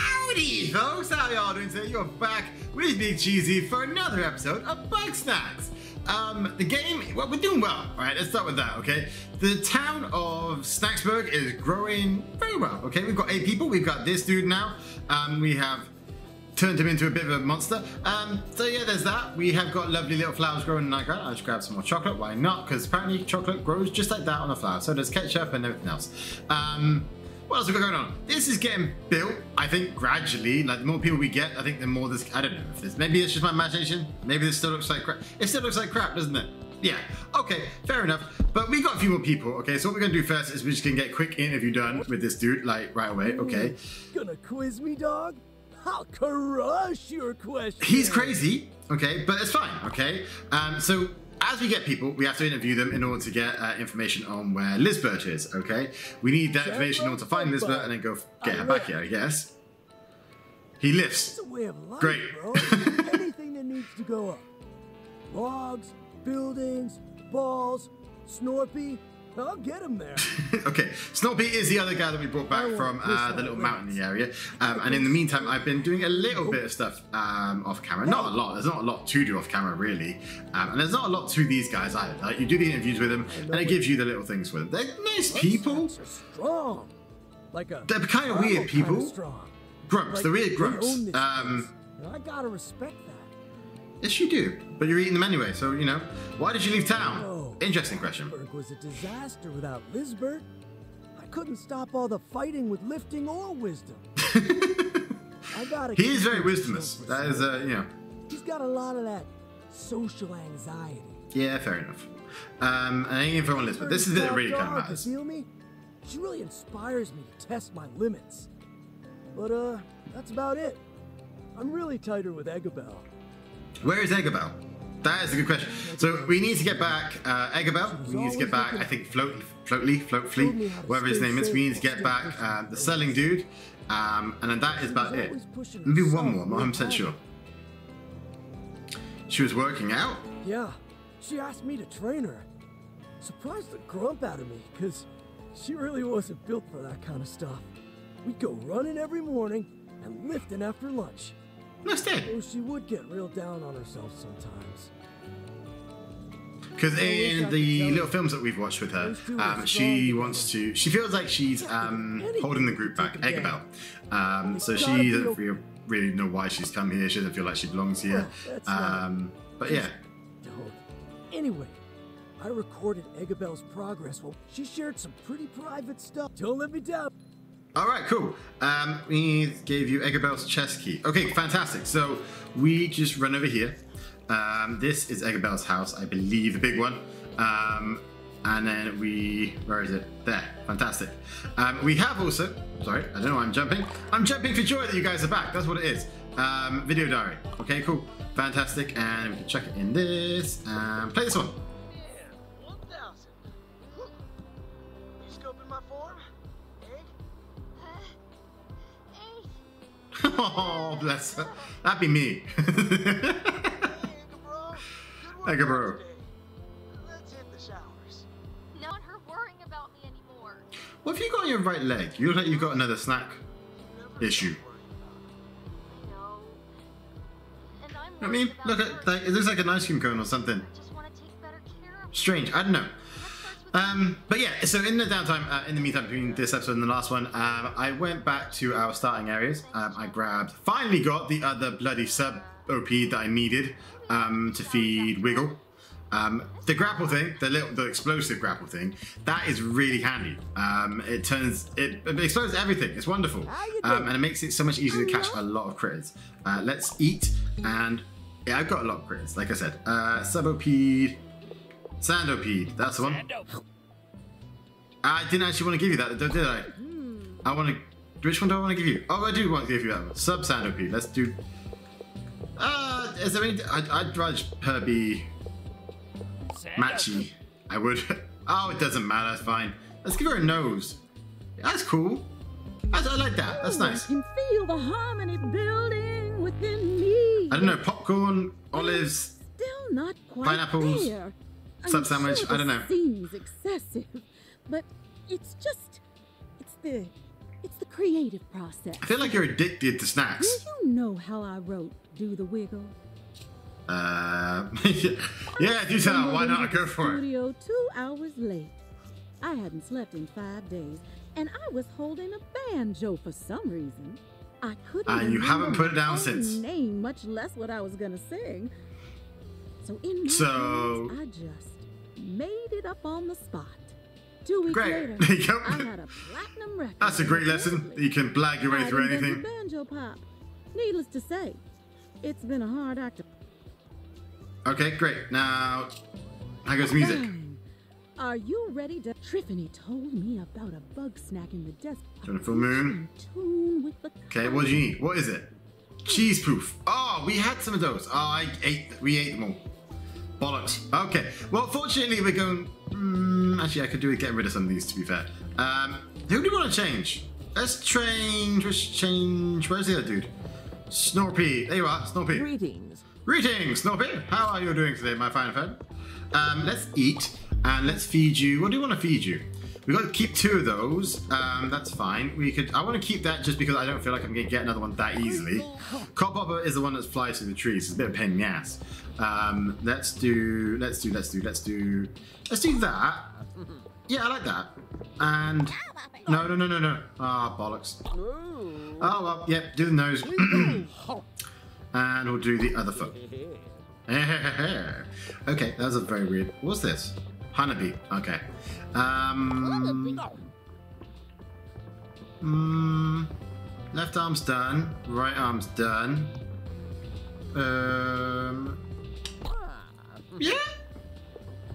Howdy, folks! How y'all doing today? You're back with Big CheeZ for another episode of Bug Snacks. The game, well, we're doing well. Alright, let's start with that, okay? The town of Snaxburg is growing very well, okay? We've got 8 people. We've got this dude now. We have turned him into a bit of a monster. So yeah, there's that. We have got lovely little flowers growing in the background. I'll just grab some more chocolate. Why not? Because apparently chocolate grows just like that on a flower. So does ketchup and everything else. What else have we got going on? This is getting built, I think, gradually. Like, the more people we get, I think the more this... I don't know if this... Maybe it's just my imagination. Maybe this still looks like crap. It still looks like crap, doesn't it? Yeah. Okay, fair enough. But we got a few more people, okay? So what we're going to do first is we're just going to get a quick interview done with this dude, like, right away, okay? Gonna quiz me, dog? I'll crush your question. He's crazy, okay? But it's fine, okay? So... as we get people, we have to interview them in order to get information on where Lizbert is, okay? We need that information in order to find Lizbert and then go get her back here, I guess. He lifts. That's a way of life, great. Bro. Anything that needs to go up. Logs, buildings, balls, Snorpy. I'll get him there. Okay, Snorpy is the other guy that we brought back from the little mountainy area. And in the meantime, I've been doing a little bit of stuff off camera. Not a lot. There's not a lot to do off camera, really. And there's not a lot to these guys either. Like, you do the interviews with them, and it gives you the little things with them. They're nice people. They're kind of weird people. Grumps. They're weird grumps. I gotta respect that. Yes, you do. But you're eating them anyway, so, you know. Why did you leave town? Interesting question. It was a disaster without Lizbert. I couldn't stop all the fighting with lifting or wisdom. He is very wisdomous. That is, you know. He's got a lot of that social anxiety. Yeah, fair enough. I ain't even on Lizbert. This is it that really kind of matters. She really inspires me to test my limits. But, that's about it. I'm really tighter with Eggabell. Where is Eggabell? That is a good question. So we need to get back Eggabell. We need to get back, I think, Floop Flea, whatever his name is. We need to get back the selling dude. And then that is about it. Maybe one more, I'm not 100% sure. She was working out? Yeah, she asked me to train her. Surprised the grump out of me, because she really wasn't built for that kind of stuff. We'd go running every morning and lifting after lunch. Nice day. Oh, she would get real down on herself sometimes. Because in the little films that we've watched with her, she wants to. She feels like she's holding the group back, Eggabell. So she doesn't really know why she's come here. She doesn't feel like she belongs here. But yeah. Anyway, I recorded Eggabell's progress. Well, she shared some pretty private stuff. Don't let me down. All right, cool. We gave you Eggabell's chest key. Okay, fantastic. So we just run over here. This is Eggabell's house, I believe, the big one. And then we, where is it? There, fantastic. We have also, sorry, I don't know why I'm jumping. I'm jumping for joy that you guys are back. That's what it is. Video diary. Okay, cool. Fantastic. And we can check it in this and play this one. Oh, bless her. That'd be me. Eggabro. Let's hit the showers. No one her worrying about me anymore. What have you got on your right leg? You look like you've got another snack issue. I know. And I'm I mean, look at like, it looks like an ice cream cone or something. I just want to take better care of strange, I don't know. But yeah, so in the downtime, in the meantime between this episode and the last one, I went back to our starting areas. I finally got the other bloody sub OP that I needed to feed Wiggle. The grapple thing, the explosive grapple thing, that is really handy. It explodes everything. It's wonderful, and it makes it so much easier to catch a lot of critters. Let's eat, and yeah, I've got a lot of critters. Like I said, sub OP. Sandopede, that's the one. I didn't actually want to give you that, did I? I want to... Which one do I want to give you? Oh, I do want to give you that one. Sub-Sandopede, let's do... is there any... I'd rather her be... matchy. I would. Oh, it doesn't matter, it's fine. Let's give her a nose. That's cool. I like that, that's nice. I can feel the harmony building within me. I don't know, popcorn, olives, still not quite pineapples. There. Sub sandwich, I don't know. Seems excessive, but it's just, it's the It's the creative process. I feel like you're addicted to snacks. Do you know how I wrote Do the Wiggle? Yeah, do that. Why not? Go for it. Studio 2 hours late. I hadn't slept in 5 days, and I was holding a banjo for some reason. I couldn't. And you haven't put it down since. Name, much less what I was gonna sing. So in my hands, I just made it up on the spot. 2 weeks later, I had a platinum record. That's a great lesson. You can blag your way through anything. Banjo pop. Needless to say, it's been a hard act to. Okay, great. Now, how goes music? Are you ready to? Triffany told me about a bug snack in the desk. Turn a full moon. Okay, what do you need? What is it? Cheese poof. Oh, we had some of those. Oh, we ate them all. Bollocks. Okay. Well, fortunately, we're going. Actually, I could do with getting rid of some of these, to be fair. Who do we want to change? Let's change. Where's the other dude? Snorpy. There you are, Snorpy. Greetings. Greetings, Snorpy. How are you doing today, my fine friend? Let's eat and let's feed you. What do you want to feed you? We've got to keep 2 of those. That's fine. We could. I want to keep that just because I don't feel like I'm going to get another one that easily. Cob Hopper is the one that flies through the trees. It's a bit of a pain in the ass. Let's do that. Yeah, I like that. And no. Ah, bollocks. Oh well, yep. Do the nose. And we'll do the other foot. Okay, that was a very weird. What's this? Honeybee. Okay. Left arm's done. Right arm's done. Yeah.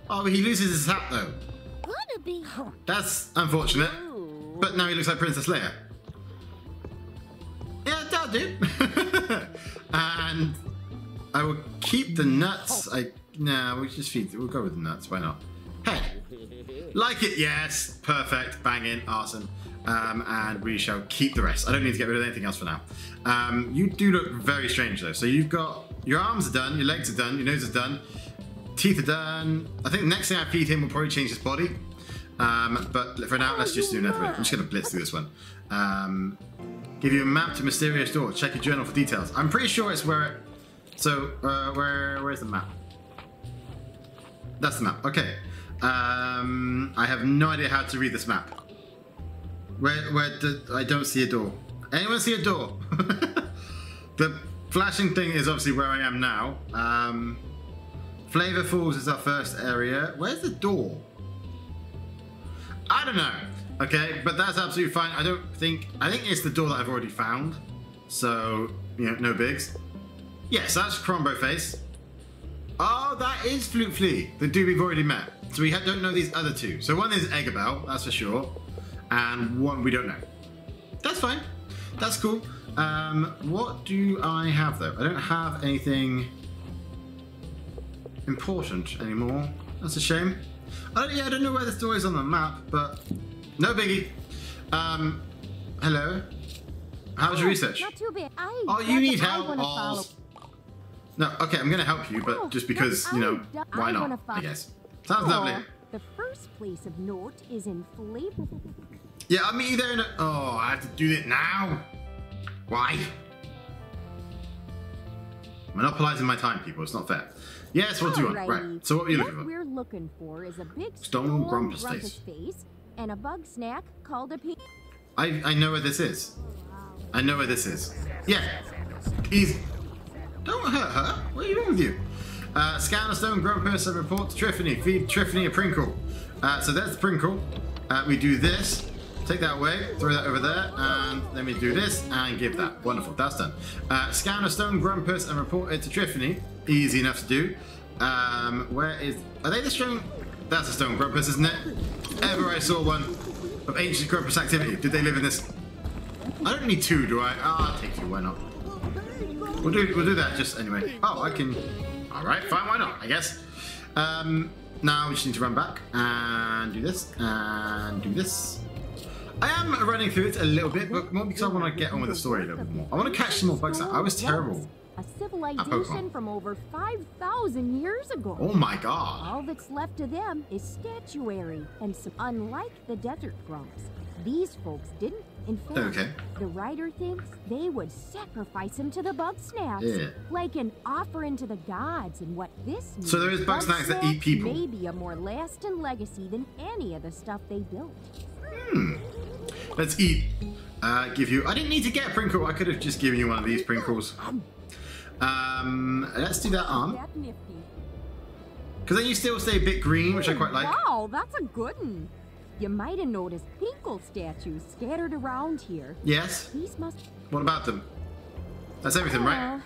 Oh, but he loses his hat though. That's unfortunate. But now he looks like Princess Leia. Yeah, that'll do. And I will keep the nuts. We'll just feed. We'll go with the nuts. Why not? Hey, like it? Yes, perfect, banging, awesome. And we shall keep the rest. I don't need to get rid of anything else for now. You do look very strange though. So you've got your arms are done, your legs are done, your nose is done, teeth are done. I think the next thing I feed him will probably change his body. But for now, let's just do another one. I'm just gonna blitz through this one. Give you a map to Mysterious Door. Check your journal for details. I'm pretty sure it's where. Where's the map? That's the map. Okay. I have no idea how to read this map. I don't see a door. Anyone see a door? The flashing thing is obviously where I am now. Flavor Falls is our first area. Where's the door? I don't know. Okay, but that's absolutely fine. I think it's the door that I've already found. So, you know, no bigs. Yes, that's Cromdo Face. Oh, that is Floop Flea, the dude we've already met. So we don't know these other two. So one is Eggabell, that's for sure. And one we don't know. That's fine. That's cool. What do I have though? I don't have anything important anymore. That's a shame. I don't know where this door is on the map, but no biggie. Hello. How was your research? Not too bad. Oh, you need help. No, okay, I'm gonna help you, but just because, you know, why not? I guess. Sounds lovely. The first place of note is in Flavor. Yeah, I'll meet you there in a. Oh, I have to do it now. Why? Monopolizing my time, people. It's not fair. Yes, what do you want? Right. So what are you looking for? What we're looking for is a big Stone Grumpus face and a bug snack called a pig. I know where this is. I know where this is. Yeah. Easy. Don't hurt her. What are you doing with you? Scan a Stone Grumpus and report to Triffany. Feed Triffany a Prinkle. So there's the Prinkle. We do this. Take that away. Throw that over there. And then we do this and give that. Wonderful. That's done. Scan a Stone Grumpus and report it to Triffany. Easy enough to do. Where is... Are they just showing... That's a Stone Grumpus, isn't it? Ever I saw one of ancient Grumpus activity. Did they live in this... I don't need 2, do I? Ah, I'll take you. Why not? We'll do that just anyway. Oh, I can... Alright, fine, why not, I guess. Now we just need to run back and do this, and do this. I am running through it a little bit, but more because I want to get on with the story a little bit more. I want to catch some more bugs out. I was terrible. A civilization from over 5,000 years ago. Oh my god. All that's left of them is statuary, and unlike the desert grumps, these folks didn't In fact, the writer thinks they would sacrifice him to the Bug Snacks, like an offering to the gods. And what this means, so there is Bug Snacks that eat people. Maybe a more lasting legacy than any of the stuff they built. Hmm. Let's eat. Give you. I didn't need to get a Prinkle. I could have just given you one of these Prinkles. Let's do that arm. Because then you still stay a bit green, which I quite like. Wow, that's a good one. You might have noticed Prinkle statues scattered around here. Yes. These must... What about them? That's everything, right?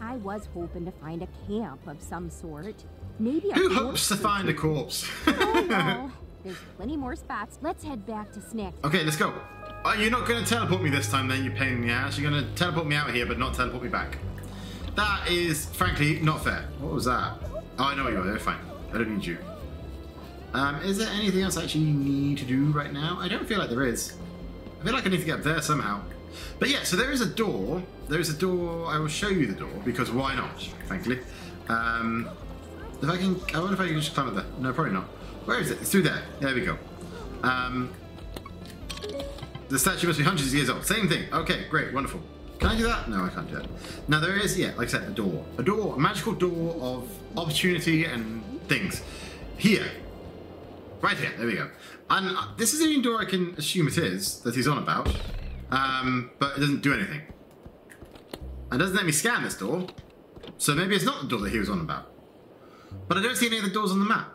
I was hoping to find a camp of some sort. Maybe a Who hopes to find a corpse? Oh, well, there's plenty more spots. Let's head back to Snack. Okay, let's go. Oh, you're not going to teleport me this time, then, you pain in the ass. You're going to teleport me out here, but not teleport me back. That is, frankly, not fair. What was that? Oh, I know where you are. They're fine. I don't need you. Is there anything else I actually need to do right now? I don't feel like there is. I feel like I need to get up there somehow. But yeah, so there is a door. There is a door. I will show you the door, because why not, frankly. If I can... I wonder if I can just climb up there. No, probably not. Where is it? It's through there. There we go. The statue must be hundreds of years old. Same thing. Okay, great. Wonderful. Can I do that? No, I can't do that. Now there is, yeah, like I said, a door. A door, a magical door of opportunity and things. Here. Right here, there we go. And this is the only door I can assume it is, that he's on about. But it doesn't do anything. And doesn't let me scan this door. So maybe it's not the door that he was on about. But I don't see any other doors on the map.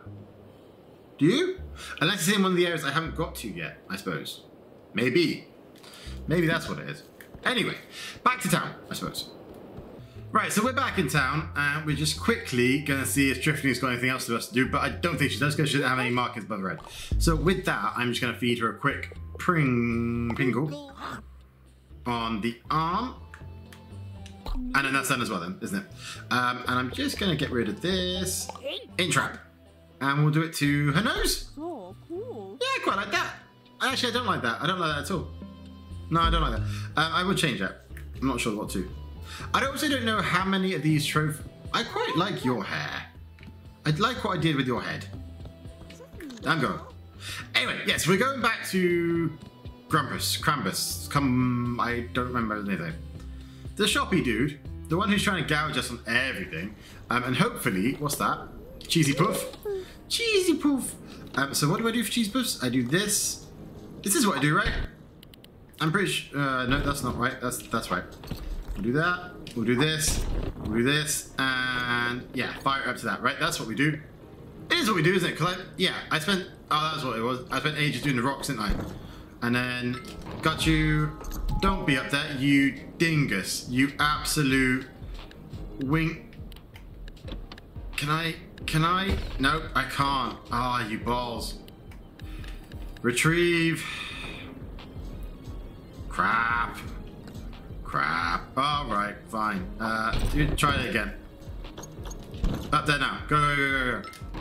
Do you? Unless it's in one of the areas I haven't got to yet, I suppose. Maybe. Maybe that's what it is. Anyway, back to town, I suppose. Right, so we're back in town, and we're just quickly going to see if Triffany's got anything else for us to do, but I don't think she does, because she doesn't have any markings above her head. So with that, I'm just going to feed her a quick Prinkle on the arm. And then that's done as well then, isn't it? And I'm just going to get rid of this Entrap. And we'll do it to her nose. Oh, cool. Yeah, quite like that. Actually, I don't like that. I don't like that at all. No, I don't like that. I will change that. I'm not sure what to. I also don't know how many of these trophies... I quite like your hair. I like what I did with your head. I'm going. Anyway, yes, we're going back to... Krampus. Come... I don't remember anything. The shoppy dude. The one who's trying to gouge us on everything. And hopefully... What's that? Cheesy Puff. Cheesy Puff. So what do I do for Cheesy Puffs? I do this. This is what I do, right? I'm pretty sure... no, that's not right. That's right. We'll do that. We'll do this. We'll do this. And yeah, fire up to that, right? That's what we do. It is what we do, isn't it? Cause I spent... Oh, that's what it was. I spent ages doing the rocks, didn't I? And then... Got you. Don't be up there, you dingus. You absolute... Wink. Can I? Nope, I can't. Ah, you balls. Retrieve. Crap. Alright, fine. Try it again. Up there now. Go.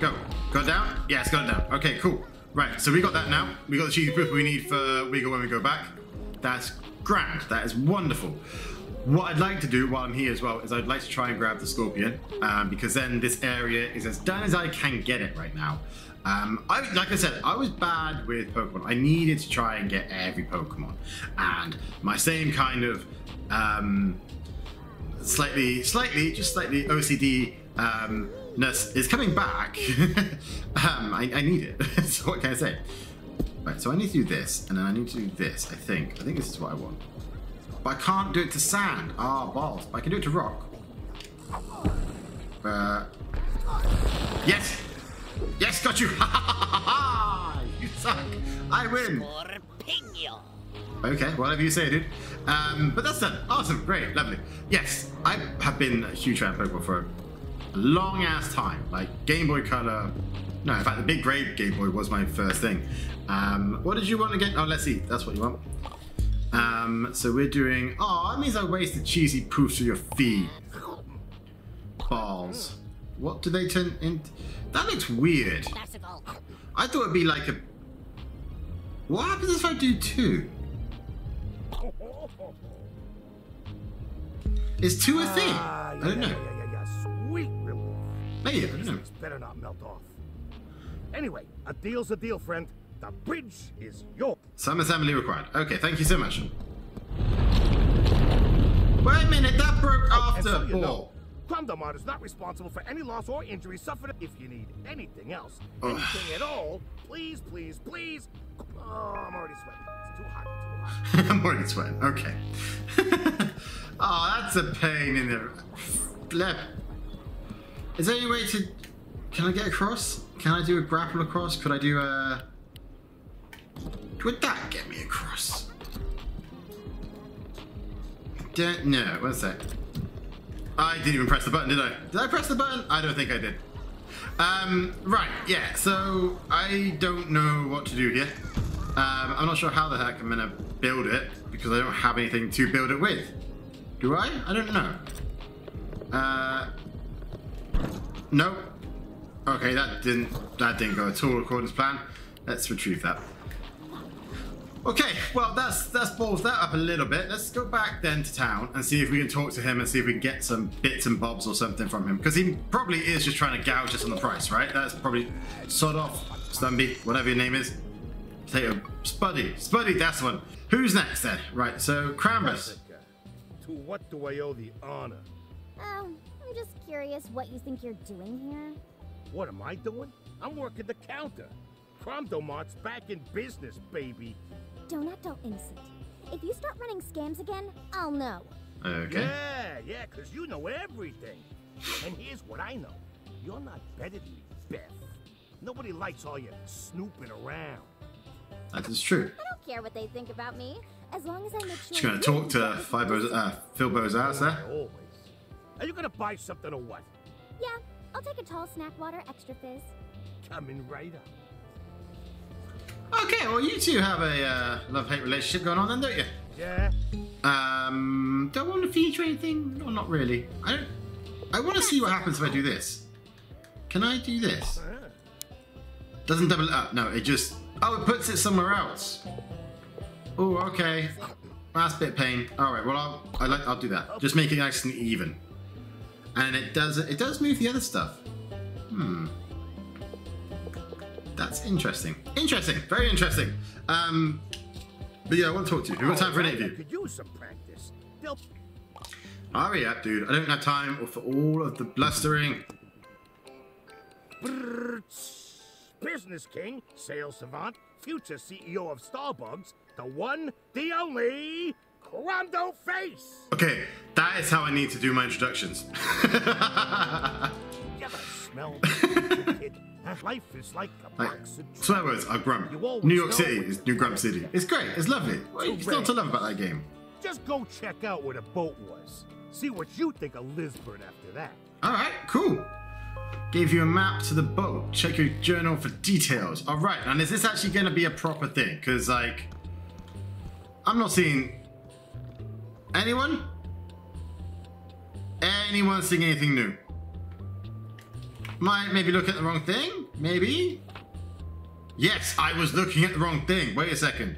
Got it down? Yes, got it down. Okay, cool. Right, so we got that now. We got the cheesy proof we need for Wiggle when we go back. That's grand. That is wonderful. What I'd like to do while I'm here as well is I'd like to try and grab the scorpion, because then this area is as done as I can get it right now. Like I said, I was bad with Pokemon. I needed to try and get every Pokemon, and my same kind of slightly OCD-ness is coming back. I need it. So what can I say? Right, so I need to do this, and then I need to do this, I think. I think this is what I want. But I can't do it to sand. Ah, balls. But I can do it to rock. Yes! Yes, got you! Ha ha ha ha! You suck! I win! Okay, whatever you say, dude. But that's done. Awesome, great, lovely. Yes, I have been a huge fan of Pokemon for a long ass time. Like, Game Boy Color. No, in fact, the big grey Game Boy was my first thing. What did you want again? Oh, let's see. That's what you want. So we're doing. Oh, that means I wasted cheesy poofs for your feet. Balls. What do they turn into? That looks weird. I thought it'd be like a... What happens if I do two? Is two a thing? I don't know. Sweet reward. Maybe, I don't know. Better not melt off. Anyway, a deal's a deal, friend. The bridge is yours. Some assembly required. Okay, thank you so much. Wait a minute, that broke after so ball. Cromdo-Mart is not responsible for any loss or injury suffered. If you need anything else, anything at all, please, please, please. Oh, I'm already sweating. It's too hot. I'm already sweating. Okay. Oh, that's a pain in the left. Is there any way to? Can I get across? Can I do a grapple across? Could I do a? Would that get me across? Don't know. One sec. I didn't even press the button, did I? Did I press the button? I don't think I did. Right, yeah, so I don't know what to do here. I'm not sure how the heck I'm gonna build it, because I don't have anything to build it with. Do I? I don't know. Nope. Okay, that didn't go at all according to plan. Let's retrieve that. Okay, well that's balls that up a little bit. Let's go back then to town and see if we can talk to him and see if we can get some bits and bobs or something from him. Because he probably is just trying to gouge us on the price, right? That's probably sod off, Stumpy, whatever your name is. Potato Spuddy. Spuddy, that's one. Who's next then? Right, so Krampus. To what do I owe the honor? Oh, I'm just curious what you think you're doing here. What am I doing? I'm working the counter. Cromdo-Mart's back in business, baby. Don't act all innocent. If you start running scams again, I'll know. Okay. Yeah, because you know everything. And here's what I know. You're not better than me, Beth. Nobody likes all your snooping around. That is true. I don't care what they think about me, as long as I make sure. She's going to talk to Filbo's ass there. Always. Are you going to buy something or what? Yeah, I'll take a tall snack water, extra fizz. Coming right up. Okay, well you two have a love-hate relationship going on then, don't you? Yeah. Don't want to feature anything? No, not really. I want to see what happens if I do this. Can I do this? Doesn't double it up. No, it just... Oh, it puts it somewhere else. Oh, okay. Last bit of pain. Alright, well I'll do that. Just make it nice and even. And it does move the other stuff. Hmm. That's interesting. Interesting. Very interesting. But yeah, I want to talk to you. We've got time for an interview. Could use some practice. Hurry up, dude. I don't have time for all of the blustering. Business king, sales savant, future CEO of Starbucks, the one, the only, Cromdo Face. Okay, that is how I need to do my introductions. You ever smell the kid? Life is like a box of swear words are grump. New York City is New Grump City. It's great. It's lovely. What's not to love about that game? Just go check out where the boat was. See what you think of Lizbert after that. All right, cool. Gave you a map to the boat. Check your journal for details. All right, and is this actually going to be a proper thing? Because, like, I'm not seeing anyone seeing anything new. Might maybe look at the wrong thing? Maybe? Yes, I was looking at the wrong thing. Wait a second.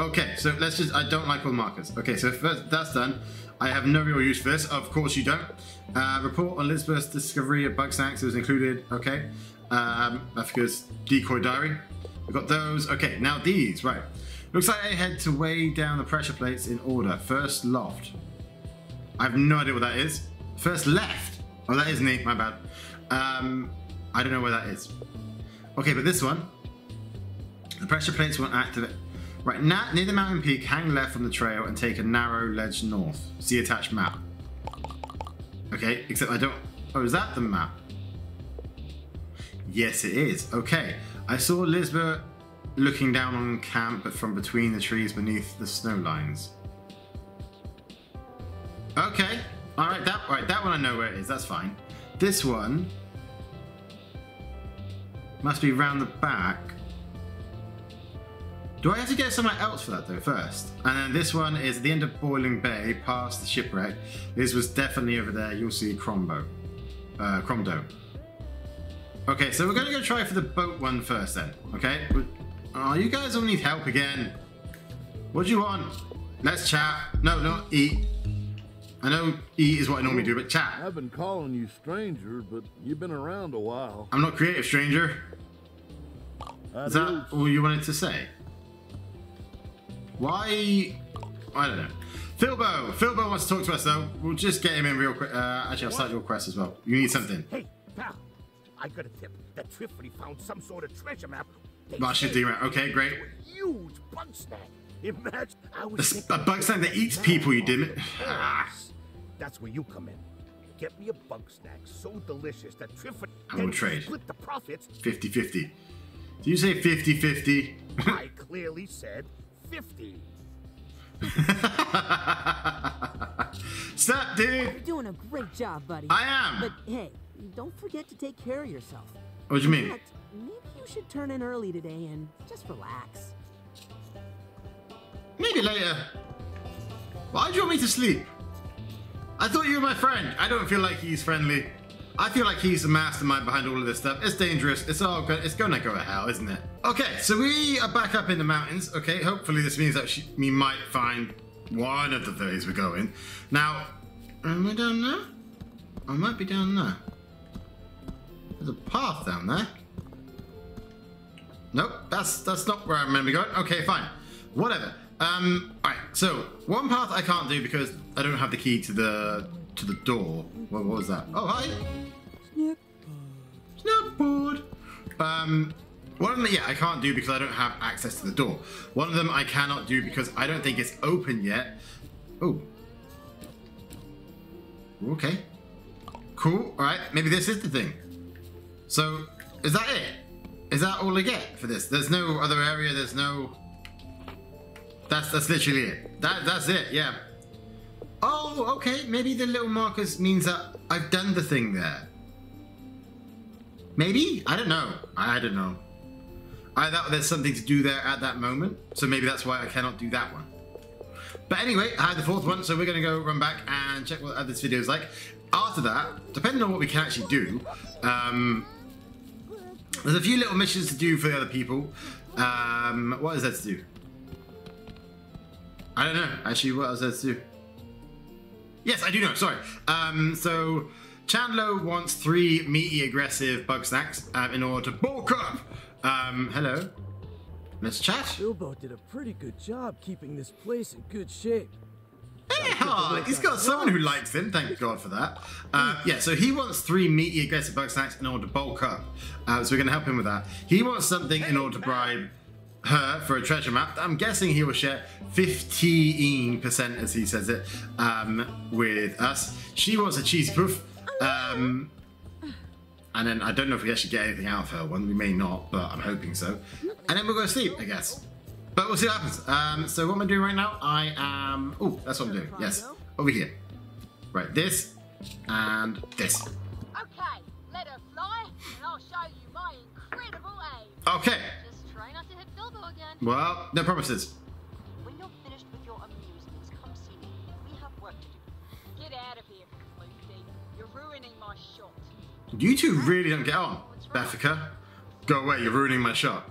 Okay, so let's just... I don't like all markers. Okay, so first, that's done. I have no real use for this. Of course you don't. Report on Lizbert's discovery of Bug Snacks. It was included. Okay. Beffica's decoy diary. We've got those. Okay, now these. Right. Looks like I had to weigh down the pressure plates in order. First loft. I have no idea what that is. First left. Oh, that is neat. My bad. I don't know where that is. Okay, but this one. The pressure plates won't activate. Right, now, near the mountain peak, hang left from the trail and take a narrow ledge north. See attached map. Okay, except I don't... Oh, is that the map? Yes, it is. Okay. I saw Lizbert looking down on camp, but from between the trees beneath the snow lines. Okay. Alright, that one I know where it is. That's fine. This one must be round the back. Do I have to go somewhere else for that though first? And then this one is at the end of Boiling Bay, past the shipwreck. This was definitely over there. You'll see Cromdo. Okay, so we're gonna go try for the boat one first then. Okay. Oh, you guys all need help again. What do you want? Let's chat. No, not eat. I know eat is what I normally do, but chat. I've been calling you stranger, but you've been around a while. I'm not creative, stranger. Is that all you wanted to say? Why? I don't know. Filbo! Filbo wants to talk to us though. We'll just get him in real quick. Actually, I'll start your quest as well. You need something. Hey, pal. I got a tip that Triffany found some sort of treasure map. Okay, great. A huge bug snack. Imagine a bug snack that eats people, you dimit. That's where you come in. Get me a bug snack so delicious that Triffany will trade. Split the profits. 50-50. Did you say 50-50? I clearly said 50. Stop, dude. You're doing a great job, buddy. I am. But hey, don't forget to take care of yourself. What do you mean? Maybe you should turn in early today and just relax. Maybe later. Why do you want me to sleep? I thought you were my friend. I don't feel like he's friendly. I feel like he's the mastermind behind all of this stuff. It's dangerous. It's all good. It's gonna go to hell, isn't it? Okay, so we are back up in the mountains. Okay, hopefully this means that we might find one of the days we're going. Now, am I down there? I might be down there. There's a path down there. Nope, that's not where I remember going. Okay, fine. Whatever. All right, so one path I can't do because I don't have the key to the door. What was that? Oh, hi. Snapboard. One of them, yeah, I can't do because I don't have access to the door. One of them I cannot do because I don't think it's open yet. Oh. Okay. Cool. All right. Maybe this is the thing. So, is that it? Is that all I get for this? There's no other area. There's no... That's literally it. That's it. Yeah. Oh, okay. Maybe the little markers means that I've done the thing there. Maybe? I don't know. I don't know. I thought there's something to do there at that moment. So maybe that's why I cannot do that one. But anyway, I had the fourth one. So we're going to go run back and check what this video is like. After that, depending on what we can actually do, there's a few little missions to do for the other people. What is that to do? I don't know. Actually, what else does it do? Yes, I do know. Sorry. So, Chandlo wants 3 meaty, aggressive bug snacks in order to bulk up. Hello. Let's chat. Filbo did a pretty good job keeping this place in good shape. Yeah, he's got someone who likes him. Thank God for that. Yeah, so he wants 3 meaty, aggressive bug snacks in order to bulk up. So, we're going to help him with that. He wants something in order to bribe her for a treasure map. I'm guessing he will share 15%, as he says it, with us. She wants a cheese puff, and then I don't know if we actually get anything out of her one. We may not, but I'm hoping so. And then we'll go to sleep, I guess. But we'll see what happens. So what am I doing right now? I am... Oh, that's what I'm doing. Yes, over here. Right, this and this. Okay, let her fly, and I'll show you my incredible aim. Okay. Well, no promises. When you're finished with your amusements, come see me. We have work to do. Get out of here, Floofty. You're ruining my shot. You two really don't get on, Beffica. Go away, you're ruining my shot.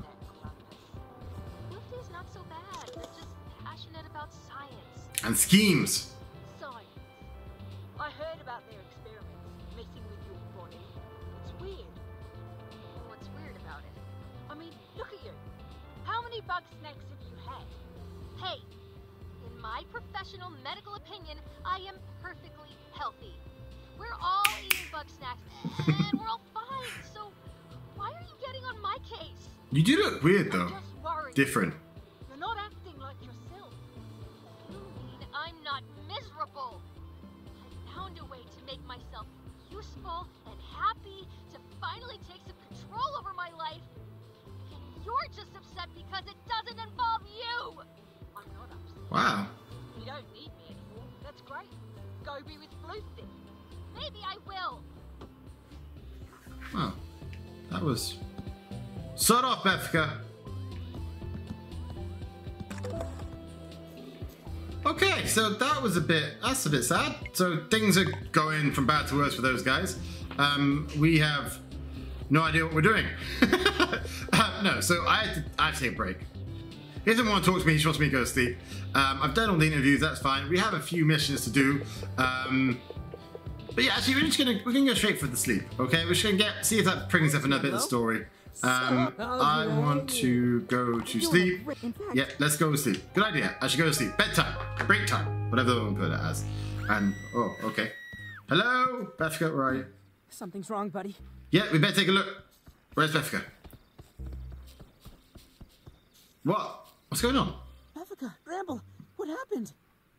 Floofty's not so bad. They're just passionate about science. And schemes. Science. I heard about their experiments, messing with your body. It's weird. What's weird about it? I mean, look at you. How many bug snacks have you had? Hey, in my professional medical opinion, I am perfectly healthy. We're all eating bug snacks, and we're all fine, so why are you getting on my case? You do look weird, though. Different. You're not acting like yourself. You mean I'm not miserable. I found a way to make myself useful and happy, to finally take some control over my life. You're just upset because it doesn't involve you! I'm not upset. Wow. You don't need me anymore. That's great. Go be with Floofty. Maybe I will. Wow. That was... Sod off, Beffica. Okay, so that was a bit... That's a bit sad. So things are going from bad to worse for those guys. We have... no idea what we're doing. No, so I had to take a break. He doesn't want to talk to me, he just wants me to go to sleep. I've done all the interviews, that's fine. We have a few missions to do. But yeah, actually, we're gonna go straight for the sleep, okay? We're just gonna see if that brings up another bit of the story. I want to go to sleep. Yeah, let's go to sleep. Good idea. I should go to sleep. Bedtime. Break time. Whatever the one put it as. And, oh, okay. Hello? Beffica, where are you? Something's wrong, buddy. Yeah, we better take a look. Where's Beffica? What? What's going on? Beffica, Bramble, what happened?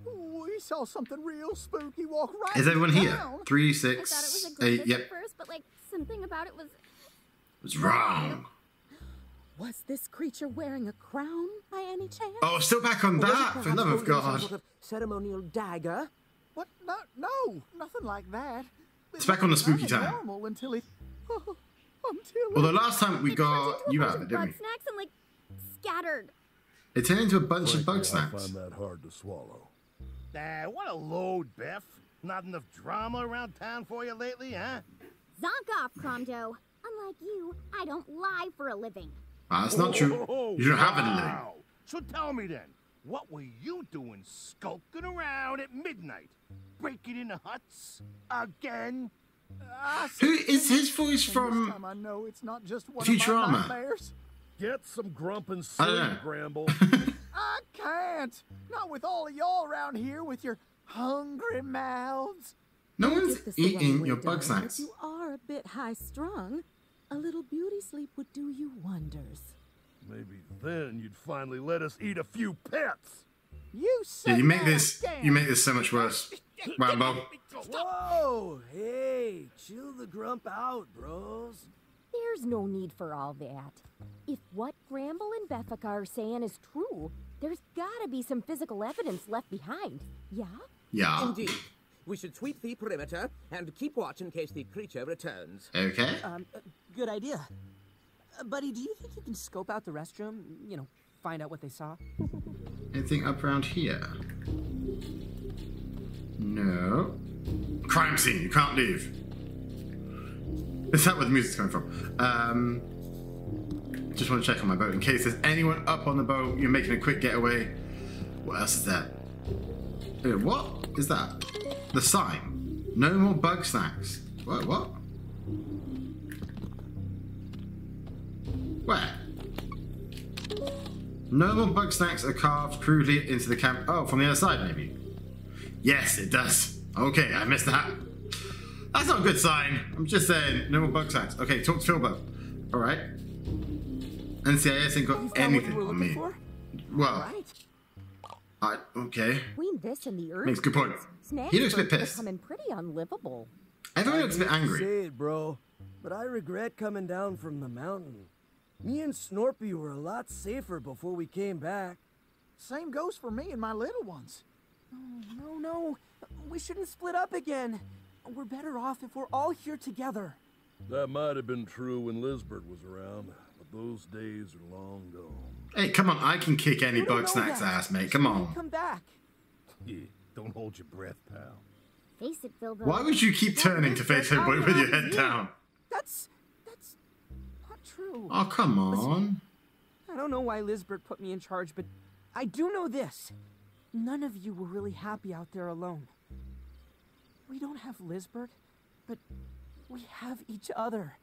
We saw something real spooky walk right down. Is everyone here? 3, 6, I thought it was a good 8, yep. First, but like something about it was... What's wrong? Was this creature wearing a crown by any chance? Oh, still back on that! For love of God! Sort of ceremonial dagger. What? No, no, nothing like that. It's back on the spooky time. Until it, although last time we got you out of it, didn't we? Snacks and like scattered. It turned into a bunch of bug snacks. I find that hard to swallow. What a load, Bef. Not enough drama around town for you lately, huh? Zonk off, Cromdo. Unlike you, I don't lie for a living. Ah, that's not true. You don't have any living. So tell me then, what were you doing skulking around at midnight? Breaking into huts? Again? Who is his voice from Futurama? Get some grump and sleep, Bramble. I can't. Not with all of y'all around here with your hungry mouths. No one's eating your bug snacks. If you are a bit high-strung, a little beauty sleep would do you wonders. Maybe then you'd finally let us eat a few pets. You say you make this so much worse. Wow, Bob. Whoa, hey, chill the grump out, bros. There's no need for all that. If what Bramble and Beffica are saying is true, there's gotta be some physical evidence left behind. Yeah? Yeah. Indeed. We should sweep the perimeter and keep watch in case the creature returns. Okay. Good idea. Buddy, do you think you can scope out the restroom? You know, find out what they saw? Anything up around here? No. Crime scene, you can't leave. Is that where the music's coming from? Just want to check on my boat in case there's anyone up on the boat. You're making a quick getaway. What else is there? Hey, what is that? The sign. No more bug snacks. What? What? Where? No more bug snacks are carved crudely into the camp. Oh, from the other side, maybe. Yes, it does. Okay, I missed that. That's not a good sign. I'm just saying, no more bug snacks. Okay, talk to Filbo. All right. NCIS ain't got anything on me. Well. Okay. Between this and the earth, makes good point. He looks a bit pissed. Pretty unlivable. Everyone looks a bit angry. I hate to say it, bro, but I regret coming down from the mountain. Me and Snorpy were a lot safer before we came back. Same goes for me and my little ones. Oh, no, no, we shouldn't split up again. We're better off if we're all here together. That might have been true when Lizbert was around, but those days are long gone. Hey, come on, I can kick any bug snack's ass, mate. Come on. Come back. Yeah, don't hold your breath, pal. Face it, Filbo. Why would you keep turning to face Filbo with your head down? That's not true. Oh, come on. I don't know why Lizbert put me in charge, but I do know this. None of you were really happy out there alone. We don't have Lizbert, but we have each other.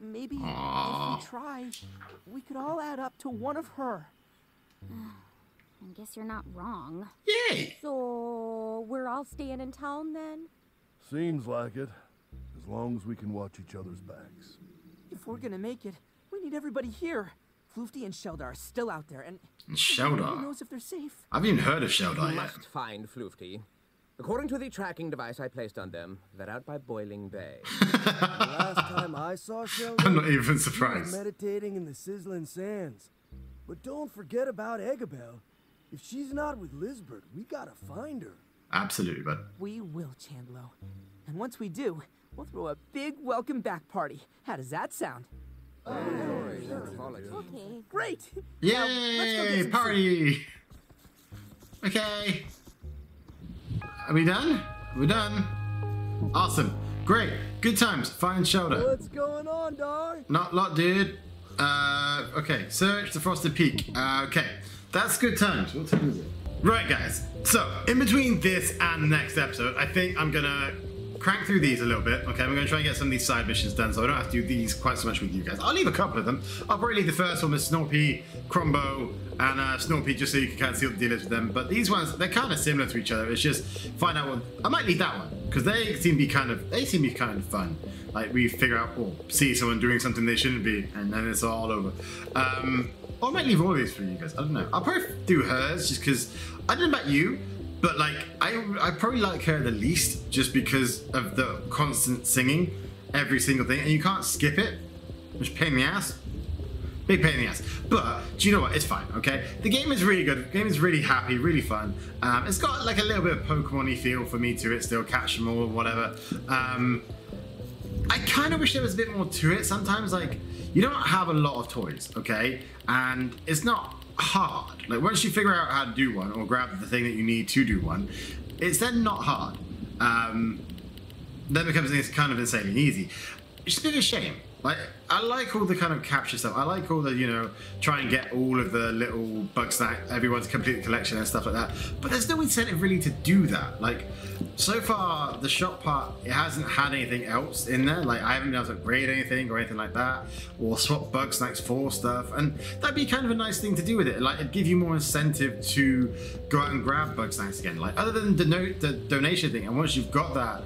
Maybe if we try, we could all add up to one of her. I guess you're not wrong. Yay! So, we're all staying in town then? Seems like it. As long as we can watch each other's backs. If we're gonna make it, we need everybody here. Floofty and Sheldar are still out there, and... Sheldar? Who knows if they're safe? I haven't even heard of Sheldar yet. Must find Floofty. According to the tracking device I placed on them, they're out by Boiling Bay. Last time I saw Sheldar, I'm not even surprised. He was meditating in the Sizzling Sands. But don't forget about Eggabell. If she's not with Lizbert, we gotta find her. Absolutely, bud. We will, Chandlo. And once we do, we'll throw a big welcome back party. How does that sound? Oh, okay. Great! Yay! Now, let's go get some party! Okay. Are we done? We're done. Awesome. Great. Good times. Find Sheldar. What's going on, Dar? Not a lot, dude. Okay. Search the Frosted Peak. Okay. That's good times. What time is it? Right, guys. So, in between this and the next episode, I think I'm going to crank through these a little bit. Okay, we're going to try and get some of these side missions done, so I don't have to do these quite so much with you guys. I'll leave a couple of them. I'll probably leave the first one with Snorpy, Cromdo, and Snorpy, just so you can kind of see what the deal is with them. But these ones, they're kind of similar to each other. It's just find out what... I might leave that one, because they seem to be kind of fun. Like, we figure out or see someone doing something they shouldn't be, and then it's all over. Or I might leave all of these for you guys. I don't know. I'll probably do hers, just because... I don't know about you, but like I probably like her the least, just because of the constant singing, every single thing, and you can't skip it, which pain in the ass, big pain in the ass. But do you know what? It's fine. Okay, the game is really good. The game is really happy, really fun. It's got like a little bit of Pokemon-y feel for me to it. Still catch them all, whatever. I kind of wish there was a bit more to it. Sometimes like you don't have a lot of toys, okay, and it's not hard. Like once you figure out how to do one or grab the thing that you need to do one, it's then not hard. Then becomes it's kind of insanely easy. It's a bit of a shame. Like I like all the kind of capture stuff. I like all the, you know, try and get all of the little bug snack, everyone's complete collection and stuff like that. But there's no incentive really to do that. Like so far the shop part, it hasn't had anything else in there. Like I haven't been able to upgrade anything or anything like that, or swap bug snacks for stuff. And that'd be kind of a nice thing to do with it. Like it'd give you more incentive to go out and grab bug snacks again. Like other than the donation thing, and once you've got that,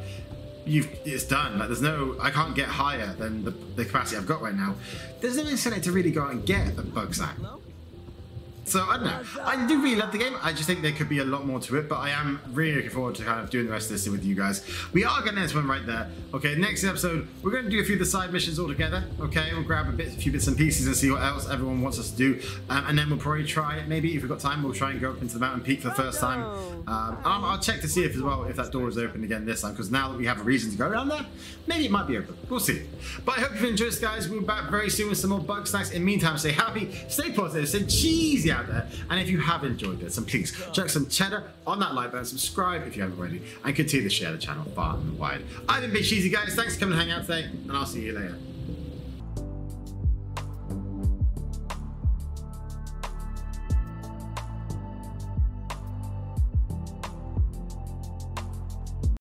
it's done. Like there's no, I can't get higher than the capacity I've got right now. There's no incentive to really go out and get a bug snack. So I don't know. I do really love the game. I just think there could be a lot more to it, but I am really looking forward to kind of doing the rest of this with you guys. We are going to end this one right there. Okay, next episode, we're going to do a few of the side missions all together. Okay, we'll grab a few bits and pieces and see what else everyone wants us to do. And then we'll probably try, maybe if we've got time, we'll try and go up into the mountain peak for the first time. I'll check to see if as well, if that door is open again this time, because now that we have a reason to go around there, maybe it might be open. We'll see. But I hope you've enjoyed this, guys. We'll be back very soon with some more bug snacks. In the meantime, stay happy, stay positive, stay cheesy out there, and if you have enjoyed this, and please chuck some cheddar on that like button, subscribe if you haven't already, and continue to share the channel far and wide. I've been Big CheeZ, guys. Thanks for coming to hang out today, and I'll see you later.